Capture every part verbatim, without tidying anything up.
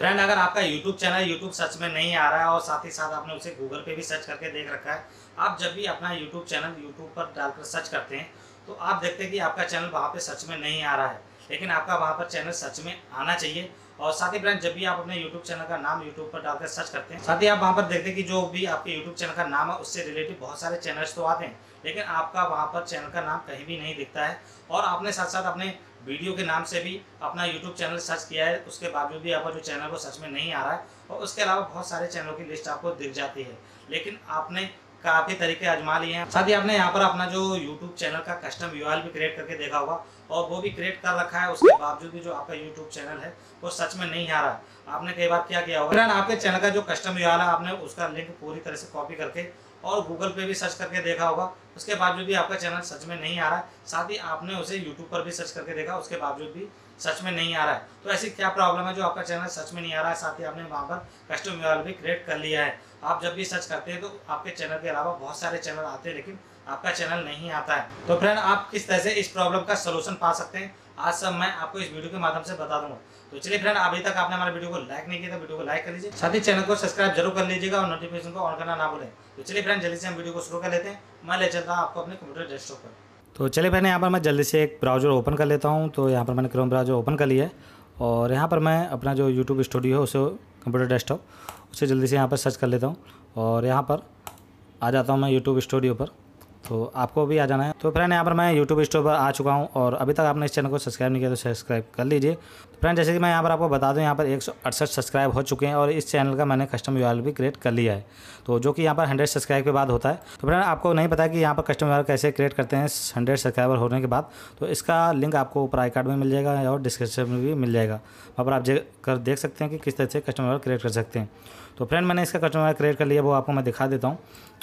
Friend, अगर आपका YouTube channel YouTube search में नहीं आ रहा है और साथ ही साथ आपने उसे गूगल पे भी सर्च करके देख रखा है, आप जब भी अपना यूट्यूब चैनल यूट्यूब पर डालकर सर्च करते हैं तो आप देखते हैं कि आपका चैनल वहाँ पे सर्च में नहीं आ रहा है, लेकिन आपका वहाँ पर चैनल सर्च में आना चाहिए। और साथ ही फ्रेंड, जब भी आप अपने यूट्यूब चैनल का नाम यूट्यूब पर डालकर सर्च करते हैं, साथ ही आप वहाँ पर देखते हैं कि जो भी आपके यूट्यूब चैनल का नाम है उससे रिलेटेड बहुत सारे चैनल्स तो आते हैं, लेकिन आपका वहाँ पर चैनल का नाम कहीं भी नहीं दिखता है। और आपने साथ साथ अपने वीडियो के नाम से भी अपना यूट्यूब चैनल सर्च किया है, उसके बावजूद भी आपका जो चैनल वो सर्च में नहीं आ रहा है। और उसके अलावा बहुत सारे चैनलों की लिस्ट आपको दिख जाती है, लेकिन आपने काफ़ी तरीके आजमा लिए हैं। साथ ही आपने यहाँ पर अपना जो YouTube चैनल का कस्टम यूआरएल भी क्रिएट करके देखा होगा और वो भी क्रिएट कर रखा है, उसके बावजूद भी जो आपका YouTube चैनल है वो सच में नहीं आ रहा है। आपने कई बार क्या किया होगा फ्रेंड, आपके चैनल का जो कस्टम यूआरएल है आपने उसका लिंक पूरी तरह से कॉपी करके और गूगल पे भी सर्च करके देखा होगा, उसके बावजूद भी आपका चैनल सच में नहीं आ रहा है। साथ ही आपने उसे यूट्यूब पर भी सर्च करके देखा, उसके बावजूद भी सर्च में नहीं आ रहा है। तो ऐसी क्या प्रॉब्लम है जो आपका चैनल सर्च में नहीं आ रहा है? साथ ही आपने वहाँ पर कस्टम यूआरएल भी क्रिएट कर लिया है। आप जब भी सर्च करते हैं तो आपके चैनल के अलावा बहुत सारे चैनल आते हैं, लेकिन आपका चैनल नहीं आता है। तो फ्रेंड, आप किस तरह से इस प्रॉब्लम का सोल्यूशन पा सकते हैं, आज सब मैं आपको इस वीडियो के माध्यम से बता दूंगा। तो चलिए फ्रेंड, अभी तक आपने हमारे वीडियो को लाइक नहीं किया तो वीडियो को लाइक कर लीजिए, साथ ही चैनल को सब्सक्राइब जरूर कर लीजिएगा और नोटिफिकेशन को ऑन करना ना भूलें। तो चलिए फ्रेंड, जल्दी से हम वीडियो को शुरू कर लेते हैं। मैं ले चलता हूँ आपको अपने कंप्यूटर डेस्कटॉप पर। तो चलिए फ्रेंड, यहाँ पर मैं जल्दी से एक ब्राउजर ओपन कर लेता हूँ। तो यहाँ पर मैंने क्रोम ब्राउजर ओपन कर लिया है और यहाँ पर मैं अपना जो यूट्यूब स्टूडियो है उसे कंप्यूटर डेस्कटॉप उसे जल्दी से यहाँ पर सर्च कर लेता हूँ और यहाँ पर आ जाता हूँ मैं यूट्यूब स्टूडियो पर। तो आपको भी आ जाना है। तो फ्रेंड, यहाँ पर मैं यूट्यूब स्टोर पर आ चुका हूँ और अभी तक आपने इस चैनल को सब्सक्राइब नहीं किया तो सब्सक्राइब कर लीजिए। तो फ्रेंड, जैसे कि मैं यहाँ पर आपको बता दूँ, यहाँ पर एक सौ अड़सठ सब्सक्राइब हो चुके हैं और इस चैनल का मैंने कस्टम यूआरएल भी क्रिएट कर लिया है, तो जो कि यहाँ पर हंड्रेड सब्सक्राइब के बाद होता है। तो फ्रेंड, आपको नहीं पता कि यहाँ पर कस्टम यूआरएल कैसे क्रिएट करते हैं हंड्रेड सब्सक्राइबर होने के बाद, तो इसका लिंक आपको ऊपर आई कार्ड में मिल जाएगा और डिस्क्रिप्शन में भी मिल जाएगा। वहाँ पर आप कर देख सकते हैं कि किस तरह से कस्टम यूआरएल क्रिएट कर सकते हैं। तो फ्रेंड, मैंने इसका कस्टम यूआरएल क्रिएट कर लिया, वो आपको मैं दिखा देता हूँ।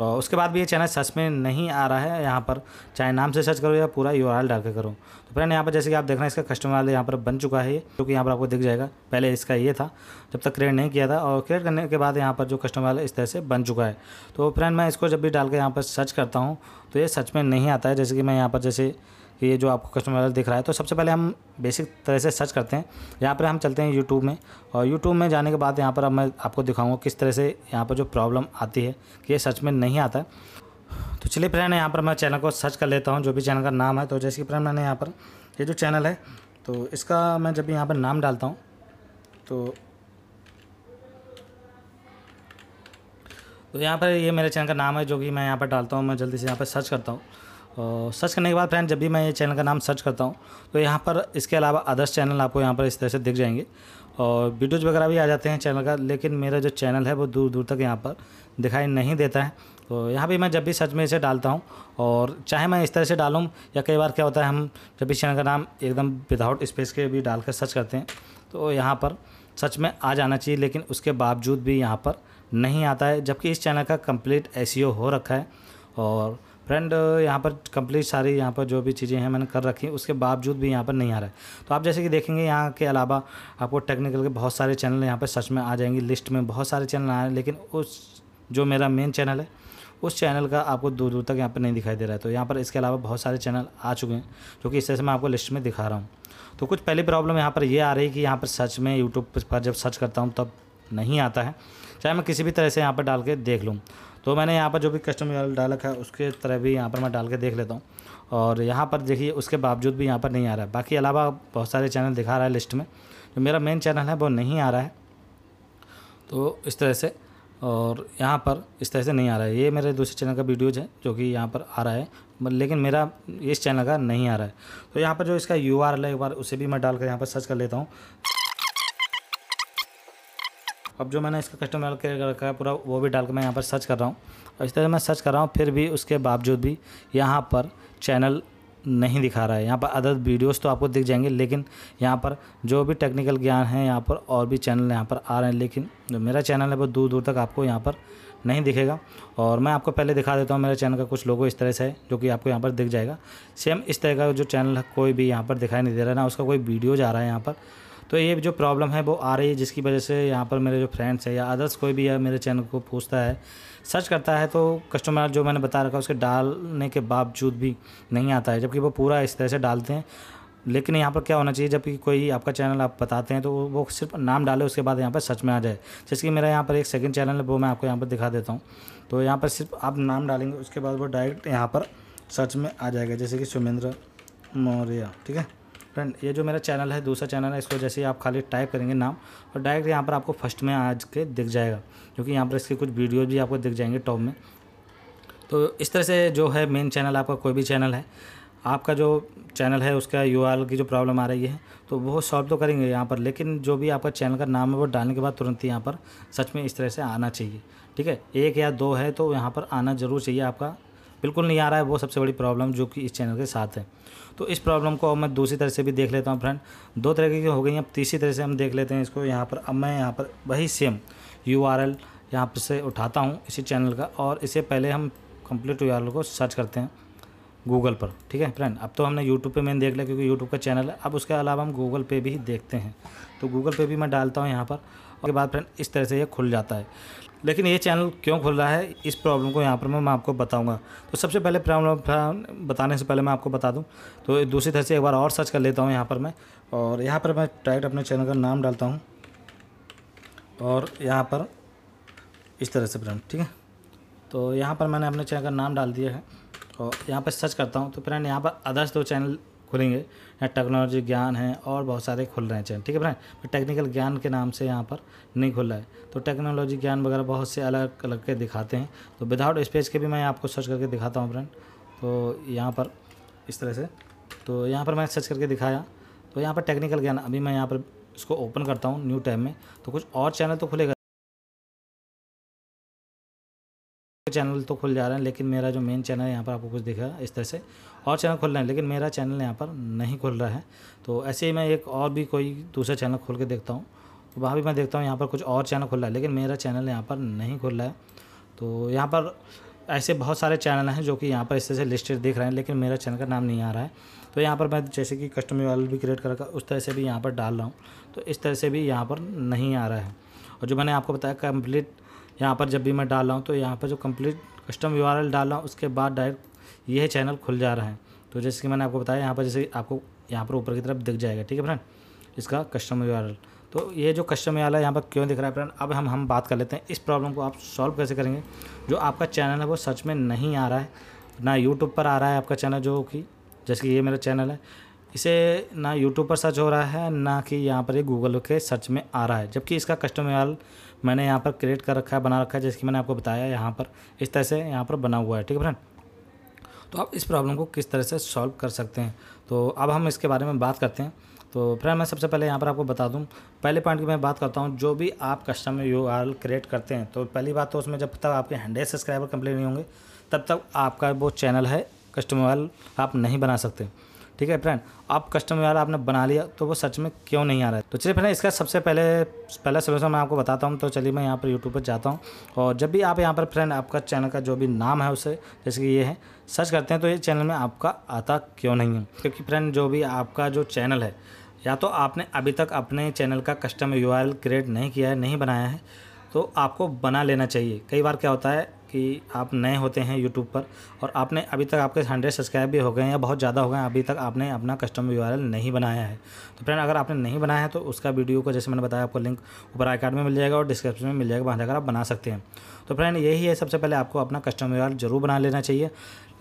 और उसके बाद भी ये चैनल सर्च में नहीं आ रहा है, यहाँ पर चाहे नाम से सर्च करो या पूरा यूआरएल डाल के करो। तो फ्रेंड, यहाँ पर जैसे कि आप देख रहे हैं इसका कस्टम यूआरएल यहाँ पर बन चुका है, जो कि यहाँ पर आपको दिख जाएगा। पहले इसका ये था जब तक क्रिएट नहीं किया था, और क्रिएट करने के बाद यहाँ पर जो कस्टम यूआरएल इस तरह से बन चुका है। तो फ्रेंड, मैं इसको जब भी डाल के यहाँ पर सर्च करता हूँ तो ये सर्च में नहीं आता है। जैसे कि मैं यहाँ पर जैसे कि ये जो आपको कस्टम यूआरएल दिख रहा है, तो सबसे पहले हम बेसिक तरह से सर्च करते हैं। यहाँ पर हम चलते हैं यूट्यूब में, और यूट्यूब में जाने के बाद यहाँ पर अब मैं आपको दिखाऊंगा किस तरह से यहाँ पर जो प्रॉब्लम आती है कि ये सर्च में नहीं आता। तो चलिए फ्रेंड, यहाँ पर मैं चैनल को सर्च कर लेता हूँ, जो भी चैनल का नाम है। तो जैसे कि फ्रेंड, मैंने यहाँ पर ये जो चैनल है तो इसका मैं जब भी यहाँ पर नाम डालता हूँ तो तो यहाँ पर ये मेरे चैनल का नाम है जो कि मैं यहाँ पर डालता हूँ। मैं जल्दी से यहाँ पर सर्च करता हूँ और सर्च करने के बाद फ्रेंड, जब भी मैं ये चैनल का नाम सर्च करता हूँ तो यहाँ पर इसके अलावा अदर्स चैनल आपको यहाँ पर इस तरह से दिख जाएंगे और वीडियोज़ वगैरह भी आ जाते हैं चैनल का, लेकिन मेरा जो चैनल है वो दूर दूर तक यहाँ पर दिखाई नहीं देता है। तो यहाँ भी मैं जब भी सर्च में इसे डालता हूँ, और चाहे मैं इस तरह से डालूँ या कई बार क्या होता है हम जब भी चैनल का नाम एकदम विदाउट स्पेस के भी डाल कर सर्च करते हैं तो यहाँ पर सर्च में आ जाना चाहिए, लेकिन उसके बावजूद भी यहाँ पर नहीं आता है, जबकि इस चैनल का कंप्लीट एसईओ हो रखा है। और फ्रेंड, यहाँ पर कंप्लीट सारी यहाँ पर जो भी चीज़ें हैं मैंने कर रखी, उसके बावजूद भी यहाँ पर नहीं आ रहा है। तो आप जैसे कि देखेंगे यहाँ के अलावा आपको टेक्निकल के बहुत सारे चैनल यहाँ पर सर्च में आ जाएंगे, लिस्ट में बहुत सारे चैनल आ रहे हैं, लेकिन उस जो मेरा मेन चैनल है उस चैनल का आपको दूर दूर तक यहाँ पर नहीं दिखाई दे रहा है। तो यहाँ पर इसके अलावा बहुत सारे चैनल आ चुके हैं, जो कि इस तरह से मैं आपको लिस्ट में दिखा रहा हूँ। तो कुछ पहली प्रॉब्लम यहाँ पर ये यह आ रही है कि यहाँ पर सर्च में यूट्यूब पर जब सर्च करता हूँ तब नहीं आता है, चाहे मैं किसी भी तरह से यहाँ पर डाल के देख लूँ। तो मैंने यहाँ पर जो भी कस्टम यूआरएल डाल रखा है उसके तरह भी यहाँ पर मैं डाल के देख लेता हूँ, और यहाँ पर देखिए उसके बावजूद भी यहाँ पर नहीं आ रहा है। बाकी अलावा बहुत सारे चैनल दिखा रहा है लिस्ट में, जो मेरा मेन चैनल है वो नहीं आ रहा है। तो इस तरह से, और यहाँ पर इस तरह से नहीं आ रहा है। ये मेरे दूसरे चैनल का वीडियोज़ है जो कि यहाँ पर आ रहा है, लेकिन मेरा इस चैनल का नहीं आ रहा है। तो यहाँ पर जो इसका यूआरएल है एक बार उसे भी मैं डाल कर यहाँ पर सर्च कर लेता हूँ। अब जो मैंने इसका कस्टम यूआरएल क्रिएट कर रखा है पूरा, वो भी डाल के मैं यहाँ पर सर्च कर रहा हूँ, और इस तरह मैं सर्च कर रहा हूँ, फिर भी उसके बावजूद भी यहाँ पर चैनल नहीं दिखा रहा है। यहाँ पर अदर वीडियोस तो आपको दिख जाएंगे, लेकिन यहाँ पर जो भी टेक्निकल ज्ञान है यहाँ पर और भी चैनल यहाँ पर आ रहे हैं, लेकिन जो मेरा चैनल है वो दूर दूर तक आपको यहाँ पर नहीं दिखेगा। और मैं आपको पहले दिखा देता हूँ, मेरे चैनल का कुछ लोगो इस तरह से है जो कि आपको यहाँ पर दिख जाएगा। सेम इस तरह का जो चैनल है कोई भी यहाँ पर दिखाई नहीं दे रहा है, ना उसका कोई वीडियोज आ रहा है यहाँ पर। तो ये जो प्रॉब्लम है वो आ रही है, जिसकी वजह से यहाँ पर मेरे जो फ्रेंड्स है या अदर्स कोई भी है मेरे चैनल को पूछता है, सर्च करता है, तो कस्टमर जो मैंने बता रखा है उसके डालने के बावजूद भी नहीं आता है, जबकि वो पूरा इस तरह से डालते हैं। लेकिन यहाँ पर क्या होना चाहिए, जब कोई आपका चैनल आप बताते हैं तो वो सिर्फ नाम डाले उसके बाद यहाँ पर सर्च में आ जाए। जैसे कि मेरा यहाँ पर एक सेकंड चैनल है, वो मैं आपको यहाँ पर दिखा देता हूँ। तो यहाँ पर सिर्फ आप नाम डालेंगे, उसके बाद वो डायरेक्ट यहाँ पर सर्च में आ जाएगा, जैसे कि सुमेंद्र मौर्या। ठीक है फ्रेंड, ये जो मेरा चैनल है, दूसरा चैनल है, इसको जैसे ही आप खाली टाइप करेंगे नाम और डायरेक्ट यहाँ पर आपको फर्स्ट में आज के दिख जाएगा, क्योंकि यहाँ पर इसके कुछ वीडियो भी आपको दिख जाएंगे टॉप में। तो इस तरह से जो है मेन चैनल आपका, कोई भी चैनल है आपका, जो चैनल है उसका यूआरएल की जो प्रॉब्लम आ रही है तो वो सॉल्व तो करेंगे यहाँ पर, लेकिन जो भी आपका चैनल का नाम है वो डालने के बाद तुरंत ही यहाँ पर सच में इस तरह से आना चाहिए। ठीक है, एक या दो है तो यहाँ पर आना ज़रूर चाहिए। आपका बिल्कुल नहीं आ रहा है, वो सबसे बड़ी प्रॉब्लम जो कि इस चैनल के साथ है। तो इस प्रॉब्लम को अब मैं दूसरी तरह से भी देख लेता हूँ फ्रेंड, दो तरह की हो गई, अब तीसरी तरह से हम देख लेते हैं इसको। यहाँ पर अब मैं यहाँ पर वही सेम यू आर एल यहाँ पर से उठाता हूँ इसी चैनल का, और इससे पहले हम कंप्लीट यू आर एल को सर्च करते हैं गूगल पर। ठीक है फ्रेंड, अब तो हमने यूट्यूब पे मैंने देख लिया क्योंकि यूट्यूब का चैनल है, अब उसके अलावा हम गूगल पे भी देखते हैं। तो गूगल पे भी मैं डालता हूँ यहाँ पर, और के बाद फ्रेंड इस तरह से ये खुल जाता है। लेकिन ये चैनल क्यों खुल रहा है, इस प्रॉब्लम को यहाँ पर मैं, मैं आपको बताऊँगा। तो सबसे पहले प्रॉब्लम बताने से पहले मैं आपको बता दूँ, तो दूसरी तरह से एक बार और सर्च कर लेता हूँ यहाँ पर मैं, और यहाँ पर मैं डायरेक्ट अपने चैनल का नाम डालता हूँ और यहाँ पर इस तरह से फ्रेंड। ठीक है, तो यहाँ पर मैंने अपने चैनल का नाम डाल दिया है और यहाँ पर सर्च करता हूँ, तो फ्रेंड यहाँ पर अदर्स दो चैनल खुलेंगे, यहाँ टेक्नोलॉजी ज्ञान है और बहुत सारे खुल रहे हैं चैनल। ठीक है फ्रेंड, टेक्निकल ज्ञान के नाम से यहाँ पर नहीं खुल रहा है, तो टेक्नोलॉजी ज्ञान वगैरह बहुत से अलग अलग के दिखाते हैं। तो विदाउट स्पेस के भी मैं आपको सर्च करके दिखाता हूँ फ्रेंड। तो यहाँ पर इस तरह से, तो यहाँ पर मैं सर्च करके दिखाया, तो यहाँ पर टेक्निकल ज्ञान, अभी मैं यहाँ पर इसको ओपन करता हूँ न्यू टैब में, तो कुछ और चैनल तो खुलेगा, चैनल तो खुल जा रहे हैं, लेकिन मेरा जो मेन चैनल है यहाँ पर आपको कुछ दिखा इस तरह से, और चैनल खुल रहे हैं लेकिन मेरा चैनल यहाँ पर नहीं खुल रहा है। तो ऐसे ही मैं एक और भी कोई दूसरा चैनल खोल के देखता हूँ, तो वहाँ भी मैं देखता हूँ यहाँ पर कुछ और चैनल खुल रहा है लेकिन मेरा चैनल यहाँ पर नहीं खुल रहा है। तो यहाँ पर ऐसे बहुत सारे चैनल हैं जो कि यहाँ पर इस तरह से लिस्टेड दिख रहे हैं, लेकिन मेरा चैनल का नाम नहीं आ रहा है। तो यहाँ पर मैं जैसे कि कस्टम यूआरएल भी क्रिएट कर उस तरह से भी यहाँ पर डाल रहा हूँ, तो इस तरह से भी यहाँ पर नहीं आ रहा है। और जो मैंने आपको बताया कंप्लीट, यहाँ पर जब भी मैं डाल रहा हूँ तो यहाँ पर जो complete custom U R L डाल रहा हूँ उसके बाद डायरेक्ट यह चैनल खुल जा रहा है। तो जैसे कि मैंने आपको बताया, यहाँ पर जैसे आपको यहाँ पर ऊपर की तरफ दिख जाएगा। ठीक है फ्रेंड, इसका कस्टम यू आर एल, तो ये जो कस्टम यू आर एल यहाँ पर क्यों दिख रहा है फ्रेंड, अब हम हम बात कर लेते हैं इस प्रॉब्लम को आप सॉल्व कैसे करेंगे। जो आपका चैनल है वो सर्च में नहीं आ रहा है, ना यूट्यूब पर आ रहा है आपका चैनल, जो कि जैसे कि ये मेरा चैनल है, इसे ना यूट्यूब पर सर्च हो रहा है, ना कि यहाँ पर ये गूगल के सर्च में आ रहा है, जबकि इसका कस्टम यू आर एल मैंने यहाँ पर क्रिएट कर रखा है, बना रखा है, जैसे कि मैंने आपको बताया यहाँ पर इस तरह से यहाँ पर बना हुआ है। ठीक है फ्रेंड, तो आप इस प्रॉब्लम को किस तरह से सॉल्व कर सकते हैं, तो अब हम इसके बारे में बात करते हैं। तो फ्रेंड मैं सबसे पहले यहाँ पर आपको बता दूँ, पहले पॉइंट की मैं बात करता हूँ, जो भी आप custom U R L create करते हैं, तो पहली बात तो उसमें जब तक आपके हंड्रेड सब्सक्राइबर कंप्लीट नहीं होंगे तब तक आपका वो चैनल है कस्टम यू आर एल आप नहीं बना सकते। ठीक है फ्रेंड, आप कस्टम यू आर एल आपने बना लिया तो वो सच में क्यों नहीं आ रहा है, तो चलिए फ्रेंड इसका सबसे पहले पहला सोल्यूशन मैं आपको बताता हूँ। तो चलिए मैं यहाँ पर यूट्यूब पर जाता हूँ, और जब भी आप यहाँ पर फ्रेंड आपका चैनल का जो भी नाम है उसे जैसे कि ये है सर्च करते हैं, तो ये चैनल में आपका आता क्यों नहीं है, क्योंकि फ्रेंड जो भी आपका जो चैनल है, या तो आपने अभी तक अपने चैनल का custom U R L create नहीं किया है, नहीं बनाया है, तो आपको बना लेना चाहिए। कई बार क्या होता है कि आप नए होते हैं यूट्यूब पर, और आपने अभी तक आपके हंड्रेड सब्सक्राइब भी हो गए हैं या बहुत ज़्यादा हो गए हैं, अभी तक आपने अपना कस्टम यू आर एल नहीं बनाया है। तो फ्रेंड अगर आपने नहीं बनाया है तो उसका वीडियो को जैसे मैंने बताया आपको लिंक ऊपर आई कार्ड में मिल जाएगा और डिस्क्रिप्शन में मिल जाएगा, वहाँ जाकर आप बना सकते हैं। तो फ्रेंड यही है, सबसे पहले आपको अपना कस्टम यू आर एल जरूर बना लेना चाहिए।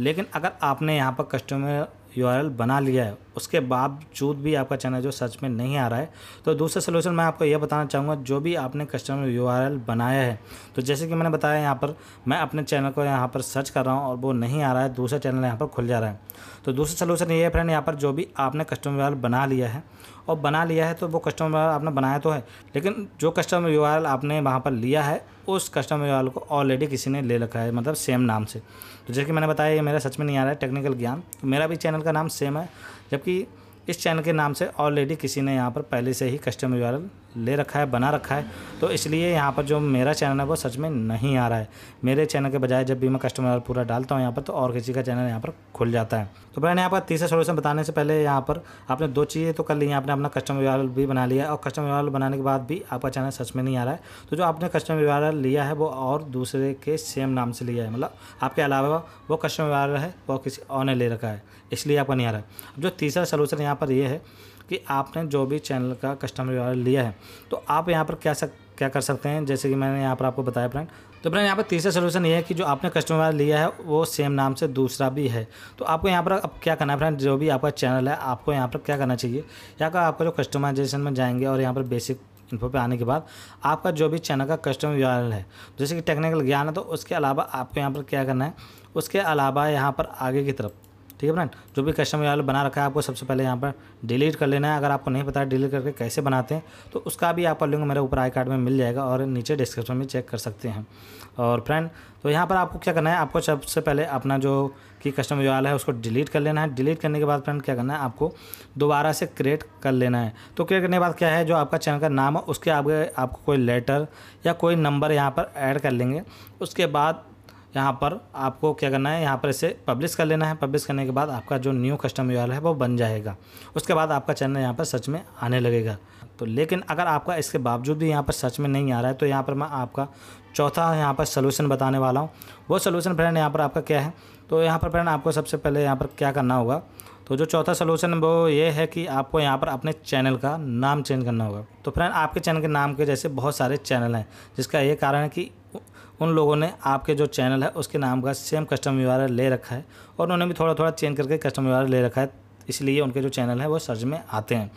लेकिन अगर आपने यहाँ पर कस्टम यू आर एल बना लिया है उसके बावजूद भी आपका चैनल जो सर्च में नहीं आ रहा है, तो दूसरा सोल्यूशन मैं आपको यह बताना चाहूँगा, जो भी आपने कस्टम यू आर एल बनाया है, तो जैसे कि मैंने बताया यहाँ पर मैं अपने चैनल को यहाँ पर सर्च कर रहा हूँ और वो नहीं आ रहा है, दूसरा चैनल यहाँ पर खुल जा रहा है। तो दूसरा सोल्यूशन ये है फ्रेंड, यहाँ पर जो भी आपने कस्टम यू आर एल बना लिया है और बना लिया है, तो वो कस्टम यू आर एल आपने बनाया तो है, लेकिन जो कस्टम यू आर एल आपने वहाँ पर लिया है उस कस्टम यू आर एल को ऑलरेडी किसी ने ले रखा है, मतलब सेम नाम से। तो जैसे कि मैंने बताया ये मेरा सच में नहीं आ रहा है टेक्निकल ज्ञान, तो मेरा भी चैनल का नाम सेम है, जबकि इस चैनल के नाम से ऑलरेडी किसी ने यहाँ पर पहले से ही कस्टम यू आर एल ले रखा है, बना रखा है। तो इसलिए यहाँ पर जो मेरा चैनल है वो सच में नहीं आ रहा है। मेरे चैनल के बजाय जब भी मैं कस्टम यू आर एल पूरा डालता हूँ यहाँ पर, तो और किसी का चैनल यहाँ पर खुल जाता है। तो फ्रेंड यहाँ पर तीसरा सोल्यूशन बताने से पहले यहाँ पर आपने दो चीज़ें तो कर ली हैं, आपने अपना कस्टम यू आर एल भी बना लिया है, और कस्टम यू आर एल बनाने के बाद भी आपका चैनल सच में नहीं आ रहा है, तो जो आपने कस्टम यू आर एल लिया है वो और दूसरे के सेम नाम से लिया है, मतलब आपके अलावा वो कस्टम यू आर एल है वो किसी और ने ले रखा है, इसलिए आपका नहीं आ रहा है। जो तीसरा सोल्यूशन यहाँ पर यह है कि आपने जो भी चैनल का कस्टमर व्यवहार लिया है तो आप यहाँ पर क्या सक क्या कर सकते हैं, जैसे कि मैंने यहाँ पर आपको बताया फ्रेंड। तो फ्रेंड यहाँ पर तीसरा सोल्यूशन ये है कि जो आपने कस्टमर लिया है वो सेम नाम से दूसरा भी है, तो आपको यहाँ पर अब क्या करना है फ्रेंड, जो भी आपका चैनल है आपको यहाँ पर क्या करना चाहिए, यहाँ का आपका जो कस्टमाइजेशन में जाएंगे और यहाँ पर बेसिक इन्फो पे आने के बाद आपका जो भी चैनल का कस्टमर व्यवहार है जैसे कि टेक्निकल ज्ञान है, तो उसके अलावा आपको यहाँ पर क्या करना है, उसके अलावा यहाँ पर आगे की तरफ, ठीक है फ्रेंड, जो भी कस्टमर व्यवहार बना रखा है आपको सबसे पहले यहाँ पर डिलीट कर लेना है। अगर आपको नहीं पता है डिलीट करके कैसे बनाते हैं तो उसका भी आपका लिंक मेरे ऊपर आई कार्ड में मिल जाएगा और नीचे डिस्क्रिप्शन में चेक कर सकते हैं। और फ्रेंड तो यहाँ पर आपको क्या करना है, आपको सबसे पहले अपना जो कि कस्टमर व्यवहार है उसको डिलीट कर लेना है। डिलीट करने के बाद फ्रेंड क्या करना है, आपको दोबारा से क्रिएट कर लेना है। तो क्रिएट करने के बाद क्या है, जो आपका चैनल का नाम है उसके आगे आपको कोई लेटर या कोई नंबर यहाँ पर ऐड कर लेंगे। उसके बाद यहाँ पर आपको क्या करना है, यहाँ पर इसे पब्लिश कर लेना है। पब्लिश करने के बाद आपका जो न्यू कस्टमर यूआरएल है वो बन जाएगा। उसके बाद आपका चैनल यहाँ पर सर्च में आने लगेगा। तो लेकिन अगर आपका इसके बावजूद भी यहाँ पर सर्च में नहीं आ रहा है तो यहाँ पर मैं आपका चौथा यहाँ पर सोल्यूशन बताने वाला हूँ। वो सोल्यूशन फ्रेंड यहाँ पर आपका क्या है, तो यहाँ पर फ्रेंड आपको सबसे पहले यहाँ पर क्या करना होगा, तो जो चौथा सोल्यूशन वो ये है कि आपको यहाँ पर अपने चैनल का नाम चेंज करना होगा। तो फ्रेंड आपके चैनल के नाम के जैसे बहुत सारे चैनल हैं जिसका ये कारण है कि उन लोगों ने आपके जो चैनल है उसके नाम का सेम कस्टमर यूआरएल ले रखा है और उन्होंने भी थोड़ा थोड़ा चेंज करके कस्टमर यूआरएल ले रखा है, इसलिए उनके जो चैनल है वो सर्च में आते हैं।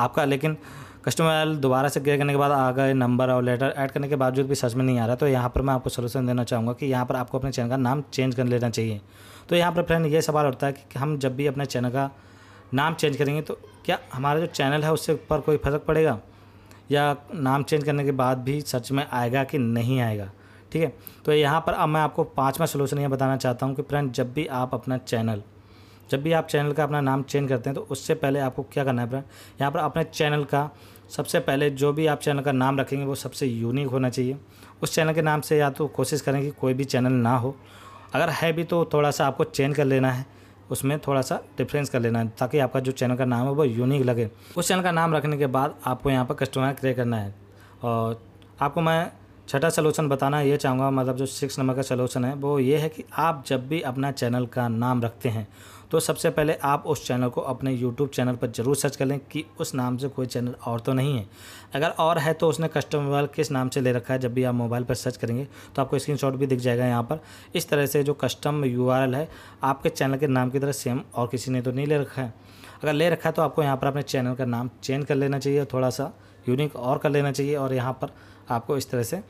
आपका लेकिन कस्टमर यूआरएल दोबारा से क्लियर करने के बाद आ गए नंबर और लेटर ऐड करने के बावजूद भी सर्च में नहीं आ रहा, तो यहाँ पर मैं आपको सोल्यूशन देना चाहूँगा कि यहाँ पर आपको अपने चैनल का नाम चेंज कर लेना चाहिए। तो यहाँ पर फ्रेंड ये सवाल उठता है कि हम जब भी अपने चैनल का नाम चेंज करेंगे तो क्या हमारा जो चैनल है उससे पर कोई फ़र्क पड़ेगा, या नाम चेंज करने के बाद भी सर्च में आएगा कि नहीं आएगा, ठीक है। तो यहाँ पर अब मैं आपको पाँचवा सोल्यूशन ये बताना चाहता हूँ कि फ्रेंड जब भी आप अपना चैनल जब भी आप चैनल का अपना नाम चेंज करते हैं तो उससे पहले आपको क्या करना है फ्रेंड, यहाँ पर अपने चैनल का सबसे पहले जो भी आप चैनल का नाम रखेंगे वो सबसे यूनिक होना चाहिए। उस चैनल के नाम से या तो कोशिश करें कि कोई भी चैनल ना हो, अगर है भी तो थोड़ा सा आपको चेंज कर लेना है, उसमें थोड़ा सा डिफरेंस कर लेना है ताकि आपका जो चैनल का नाम है वो यूनिक लगे। उस चैनल का नाम रखने के बाद आपको यहाँ पर कस्टमर क्रिएट करना है। और आपको मैं छठा सोल्यूशन बताना ये चाहूँगा, मतलब जो सिक्स नंबर का सोल्यूशन है वो ये है कि आप जब भी अपना चैनल का नाम रखते हैं तो सबसे पहले आप उस चैनल को अपने YouTube चैनल पर ज़रूर सर्च कर लें कि उस नाम से कोई चैनल और तो नहीं है। अगर और है तो उसने कस्टमर व्यवहार किस नाम से ले रखा है, जब भी आप मोबाइल पर सर्च करेंगे तो आपको स्क्रीनशॉट भी दिख जाएगा यहाँ पर। इस तरह से जो कस्टमर यूआरएल है आपके चैनल के नाम की तरह सेम और किसी ने तो नहीं ले रखा है। अगर ले रखा है तो आपको यहाँ पर अपने चैनल का नाम चेंज कर लेना चाहिए, थोड़ा सा यूनिक और कर लेना चाहिए, और यहाँ पर आपको इस तरह से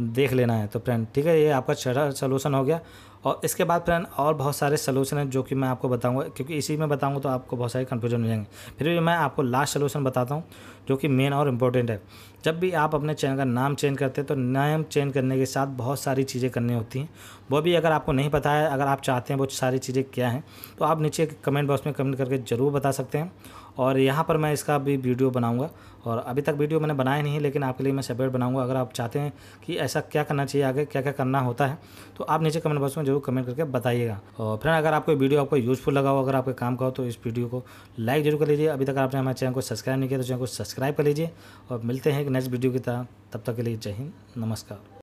देख लेना है। तो फ्रेंड ठीक है, ये आपका छठा सलूशन हो गया। और इसके बाद फ्रेंड और बहुत सारे सलूशन हैं जो कि मैं आपको बताऊंगा, क्योंकि इसी में बताऊंगा तो आपको बहुत सारे कन्फ्यूजन हो जाएंगे। फिर भी मैं आपको लास्ट सलूशन बताता हूं जो कि मेन और इम्पोर्टेंट है। जब भी आप अपने चैनल का नाम चेंज करते हैं तो नाम चेंज करने के साथ बहुत सारी चीज़ें करनी होती हैं, वो भी अगर आपको नहीं पता है, अगर आप चाहते हैं वो सारी चीज़ें क्या हैं तो आप नीचे कमेंट बॉक्स में कमेंट करके ज़रूर बता सकते हैं। और यहाँ पर मैं इसका भी वीडियो बनाऊँगा, और अभी तक वीडियो मैंने बनाया नहीं है लेकिन आपके लिए मैं सेपरेट बनाऊँगा। अगर आप चाहते हैं कि ऐसा क्या करना चाहिए, आगे क्या क्या करना होता है, तो आप नीचे कमेंट बॉक्स में जरूर कमेंट करके बताइएगा। और फ्रेंड अगर आपको वीडियो आपको यूजफुल लगा हो, अगर आपके काम का हो, तो इस वीडियो को लाइक जरूर कर लीजिए। अभी तक आपने हमारे चैनल को सब्सक्राइब नहीं किया तो चैनल को सब्सक्राइब कर लीजिए। और मिलते हैं एक नेक्स्ट वीडियो की तरह, तब तक के लिए जय हिंद, नमस्कार।